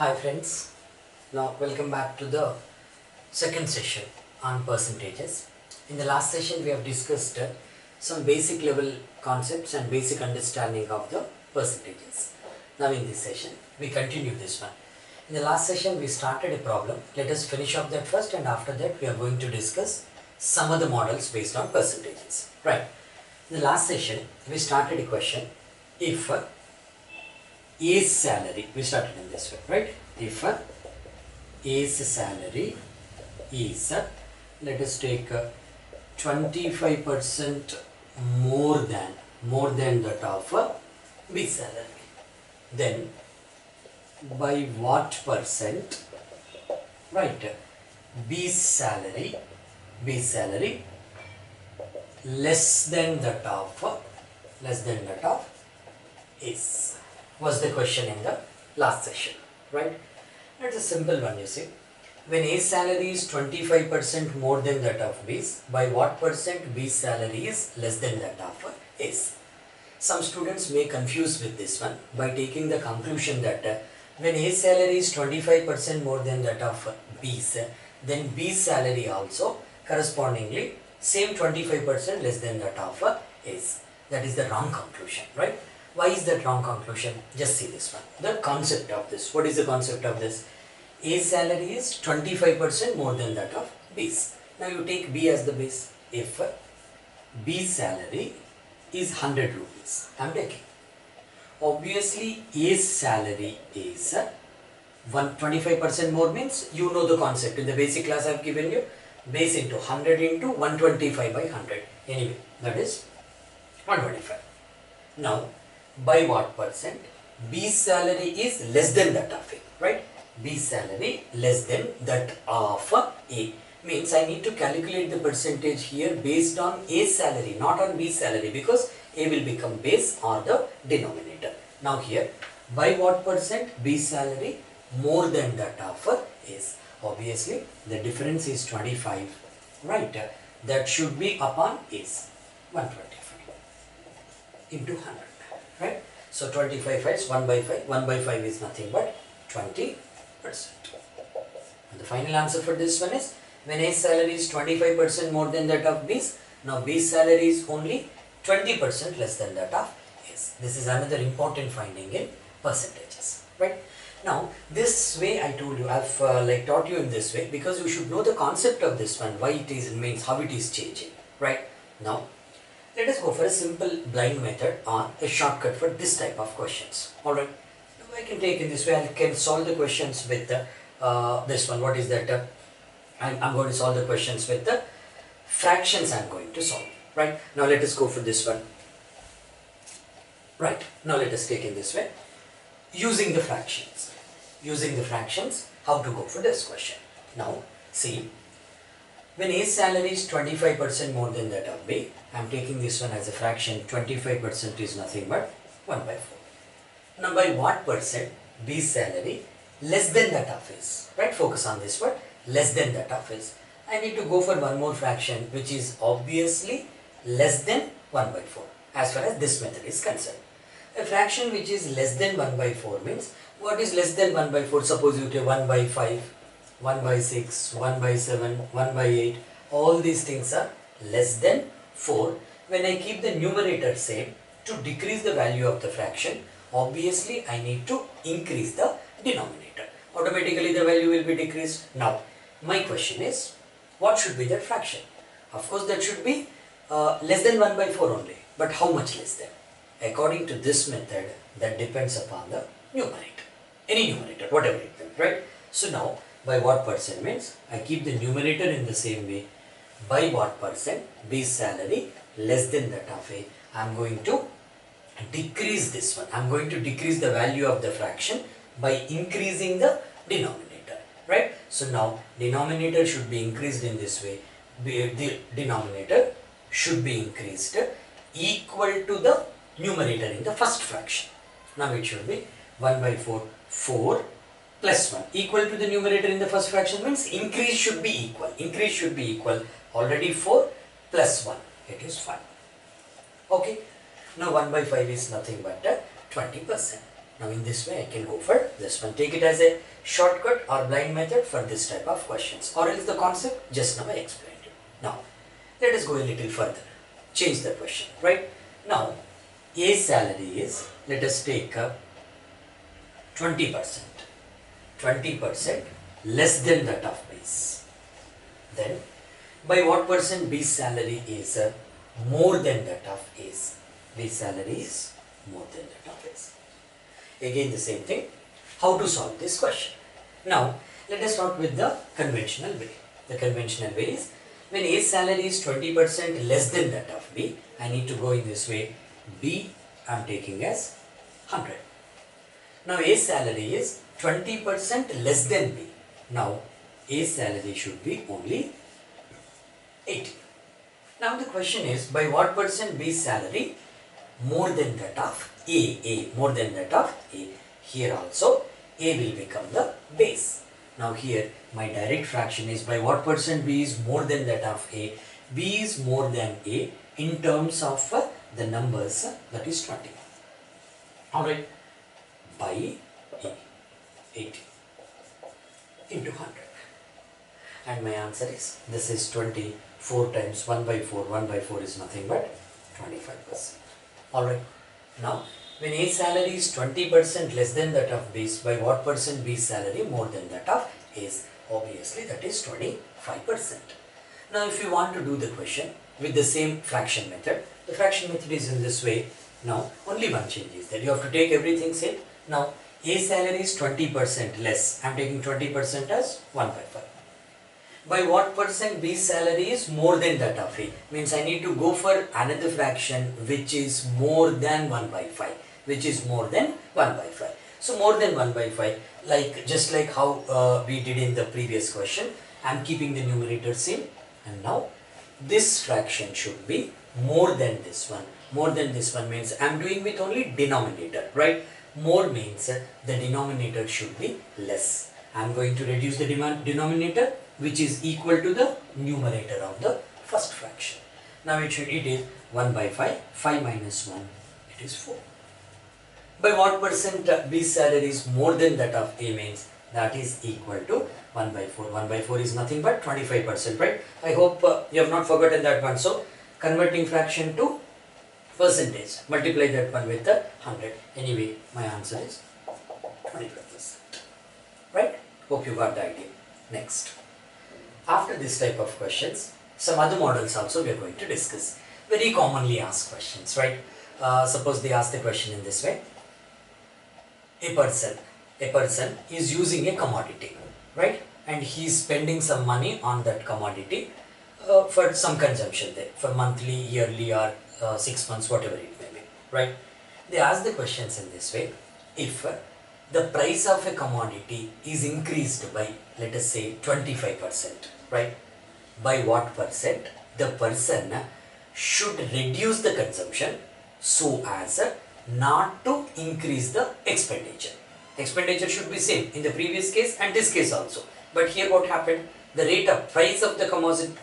Hi friends, now welcome back to the second session on percentages. In the last session we have discussed some basic level concepts and basic understanding of the percentages. Now in this session we continue this one. In the last session we started a problem. Let us finish up that first, and after that we are going to discuss some other models based on percentages. Right. In the last session we started a question: if A's salary, we started in this way, right? If A's salary is, let us take 25% more than that of B's salary, then by what percent, right, B's salary less than that of A's was the question in the last session, right? That's a simple one, you see. When A's salary is 25% more than that of B's, by what percent B's salary is less than that of A's? Some students may confuse with this one by taking the conclusion that when A's salary is 25% more than that of B's, then B's salary also correspondingly same 25% less than that of A's. That is the wrong conclusion, right? Why is that wrong conclusion? Just see this one. The concept of this. What is the concept of this? A's salary is 25% more than that of B's. Now you take B as the base. If B's salary is 100 rupees, I am taking. Obviously A's salary is 25% more, means you know the concept. In the basic class I have given you, base into 100 into 125 by 100. Anyway, that is 125. Now, by what percent B's salary is less than that of A, right? B's salary less than that of A, means I need to calculate the percentage here based on A's salary, not on B's salary, because A will become base or the denominator. Now here, by what percent B's salary more than that of A's? Obviously the difference is 25, right? That should be upon A's, 125 into 100. Right? So 25 is 1 by 5. 1 by 5 is nothing but 20%. And the final answer for this one is, when A's salary is 25% more than that of B's, now B's salary is only 20% less than that of A's. This is another important finding in percentages. Right? Now this way I told you, I have taught you in this way because you should know the concept of this one, why it is, means how it is changing. Right? Now, let us go for a simple blind method or a shortcut for this type of questions. Alright, I can take in this way, I can solve the questions with this one. What is that? I'm going to solve the questions with the fractions I'm going to solve. Right, now let us go for this one. Right, now let us take in this way. Using the fractions. Using the fractions, how to go for this question. Now, see. When A's salary is 25% more than that of B, I am taking this one as a fraction. 25% is nothing but 1 by 4. Now by what percent B's salary less than that of A's? Right, focus on this word, less than that of A's. I need to go for one more fraction, which is obviously less than 1 by 4 as far as this method is concerned. A fraction which is less than 1 by 4 means, what is less than 1 by 4? Suppose you take 1 by 5. 1 by 6, 1 by 7, 1 by 8, all these things are less than 4. When I keep the numerator same, to decrease the value of the fraction, obviously I need to increase the denominator. Automatically the value will be decreased. Now, my question is, what should be that fraction? Of course, that should be less than 1 by 4 only. But how much less than? According to this method, that depends upon the numerator. Any numerator, whatever it is, right? So now, by what percent means I keep the numerator in the same way. By what percent B's salary less than that of A? I am going to decrease this one. I am going to decrease the value of the fraction by increasing the denominator, right? So now denominator should be increased in this way. The denominator should be increased equal to the numerator in the first fraction. Now it should be 1 by 4, 4. Plus 1 equal to the numerator in the first fraction means increase should be equal. Increase should be equal. Already 4 plus 1. It is 5. Okay. Now 1 by 5 is nothing but 20%. Now in this way I can go for this one. Take it as a shortcut or blind method for this type of questions, or else the concept just now I explained it. Now let us go a little further, change the question, right? Now a salary is, let us take 20% less than that of B's. Then by what percent B's salary is more than that of A's? B's salary is more than that of A's. Again the same thing, how to solve this question. Now let us start with the conventional way. The conventional way is, when A's salary is 20% less than that of B, I need to go in this way. B I am taking as 100. Now A's salary is 20% less than B. Now A's salary should be only 80. Now the question is, by what percent B's salary more than that of A? More than that of A. Here also A will become the base. Now here my direct fraction is, by what percent B is more than that of A? B is more than A in terms of the numbers, that is 20. Alright, by A, 80 into 100. And my answer is, this is 24 times 1 by 4. 1 by 4 is nothing but 25%. Alright, now when A's salary is 20% less than that of B's, by what percent B's salary more than that of A's? Obviously that is 25%. Now if you want to do the question with the same fraction method, the fraction method is in this way. Now only one change is that you have to take everything same. Now A's salary is 20% less. I am taking 20% as 1 by 5. By what percent B's salary is more than that of A? Means I need to go for another fraction which is more than 1 by 5. Which is more than 1 by 5. So more than 1 by 5, like just like how we did in the previous question, I am keeping the numerator same. And now this fraction should be more than this one. More than this one means I am doing with only denominator, right? More means the denominator should be less. I am going to reduce the denominator, which is equal to the numerator of the first fraction. Now it is 1 by 5, 5 minus 1, it is 4. By what percent B's salary is more than that of A? Means that is equal to 1 by 4. 1 by 4 is nothing but 25%, right? I hope you have not forgotten that one. So converting fraction to percentage, multiply that one with the 100. Anyway, my answer is 25%, right? Hope you got the idea. Next, after this type of questions, some other models also we are going to discuss. Very commonly asked questions, right? Suppose they ask the question in this way. A person is using a commodity, right? And he is spending some money on that commodity for some consumption there, for monthly, yearly, or 6 months, whatever it may be, right? They ask the questions in this way. If the price of a commodity is increased by, let us say, 25%, right? By what percent the person should reduce the consumption so as not to increase the expenditure? Expenditure should be same in the previous case and this case also. But here what happened? The rate of price of the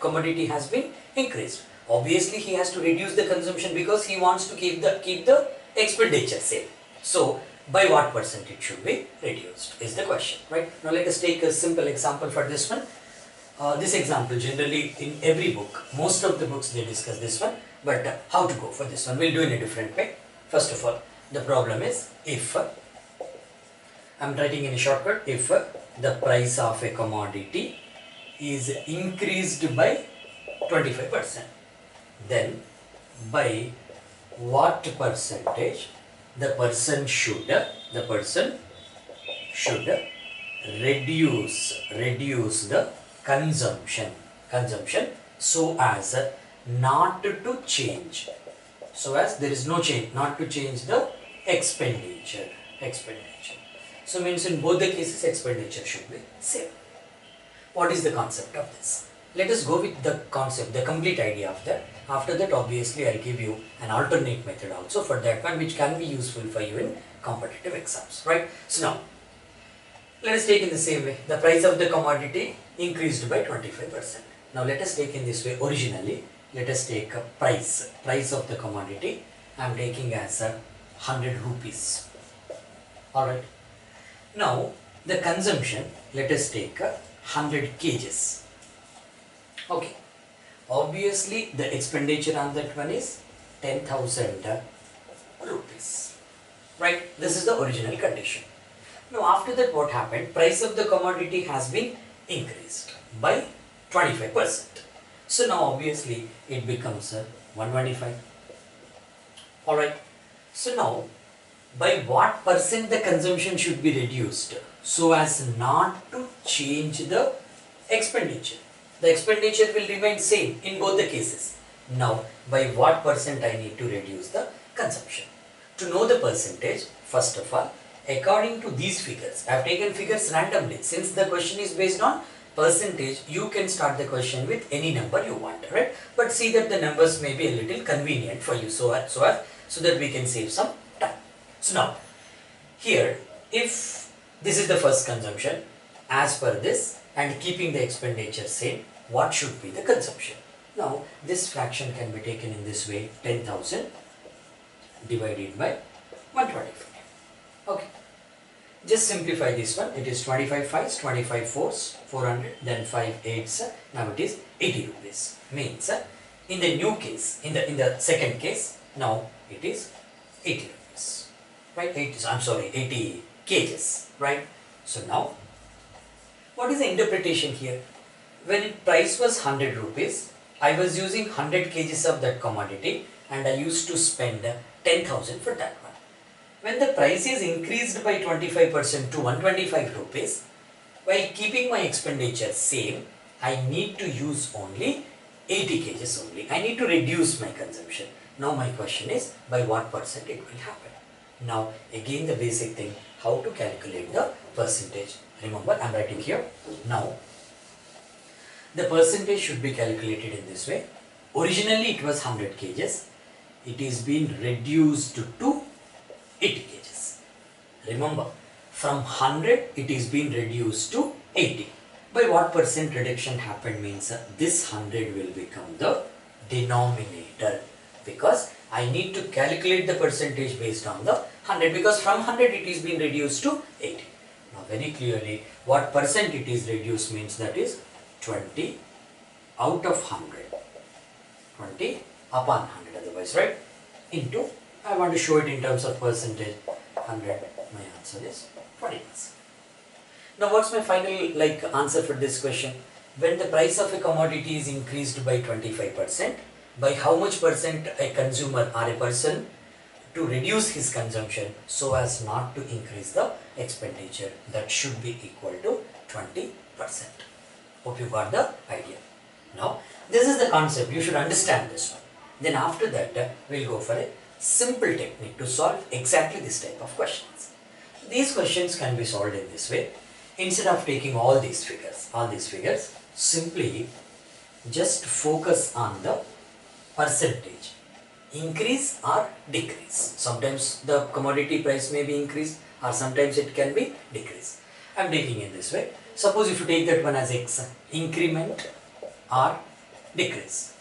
commodity has been increased. Obviously he has to reduce the consumption because he wants to keep the expenditure same. So by what percent it should be reduced is the question, right? Now let us take a simple example for this one. This example generally in every book, most of the books they discuss this one, but how to go for this one, we'll do in a different way. First of all, the problem is, if I'm writing in a shortcut, if the price of a commodity is increased by 25%, then by what percentage the person should reduce the consumption so as not to change, so as there is no change, not to change the expenditure. So means in both the cases expenditure should be same. What is the concept of this? Let us go with the concept, the complete idea of that. After that, obviously, I'll give you an alternate method also for that one, which can be useful for you in competitive exams, right? So now, let us take in the same way. The price of the commodity increased by 25%. Now, let us take in this way originally. Let us take a price. Price of the commodity, I'm taking as 100 rupees. Alright. Now the consumption, let us take 100 kgs. Okay. Obviously the expenditure on that one is 10,000 rupees. Right. This is the original condition. Now after that what happened? Price of the commodity has been increased by 25%. So now obviously it becomes 125. Alright. So now by what percent the consumption should be reduced so as not to change the expenditure. The expenditure will remain same in both the cases. Now by what percent I need to reduce the consumption. To know the percentage, first of all, according to these figures, I have taken figures randomly. Since the question is based on percentage, you can start the question with any number you want, right? But see that the numbers may be a little convenient for you, so that we can save some time. So now, here, if this is the first consumption, as per this, and keeping the expenditure same, what should be the consumption? Now, this fraction can be taken in this way, 10,000 divided by 125. Okay. Just simplify this one. It is 25 fives, 25 fours, 400, then 5 eights. Now it is 80 rupees. Means in the new case, in the second case, now it is 80 rupees. Right? 80 kgs. Right? So now, what is the interpretation here? When price was 100 rupees, I was using 100 kgs of that commodity and I used to spend 10,000 for that one. When the price is increased by 25% to 125 rupees, while keeping my expenditure same, I need to use only 80 kgs only. I need to reduce my consumption. Now my question is, by what percent it will happen? Now again the basic thing, how to calculate the percentage. Remember, I am writing here. Now, the percentage should be calculated in this way. Originally it was 100 kgs. It is being reduced to 80 kgs. Remember, from 100 it is being reduced to 80. By what percent reduction happened means this 100 will become the denominator, because I need to calculate the percentage based on the 100, because from 100 it is being reduced to 80. Now very clearly what percent it is reduced means that is 20 out of 100. 20 upon 100 otherwise, right? Into, I want to show it in terms of percentage, 100, my answer is 20%. Now what's my final answer for this question? When the price of a commodity is increased by 25%, by how much percent a consumer or a person to reduce his consumption so as not to increase the expenditure, that should be equal to 20%. Hope you got the idea. Now this is the concept, you should understand this one. Then after that we'll go for it. Simple technique to solve exactly this type of questions. These questions can be solved in this way. Instead of taking all these figures, simply just focus on the percentage, increase or decrease. Sometimes the commodity price may be increased or sometimes it can be decreased. I am taking it this way. Suppose if you take that one as X, increment or decrease.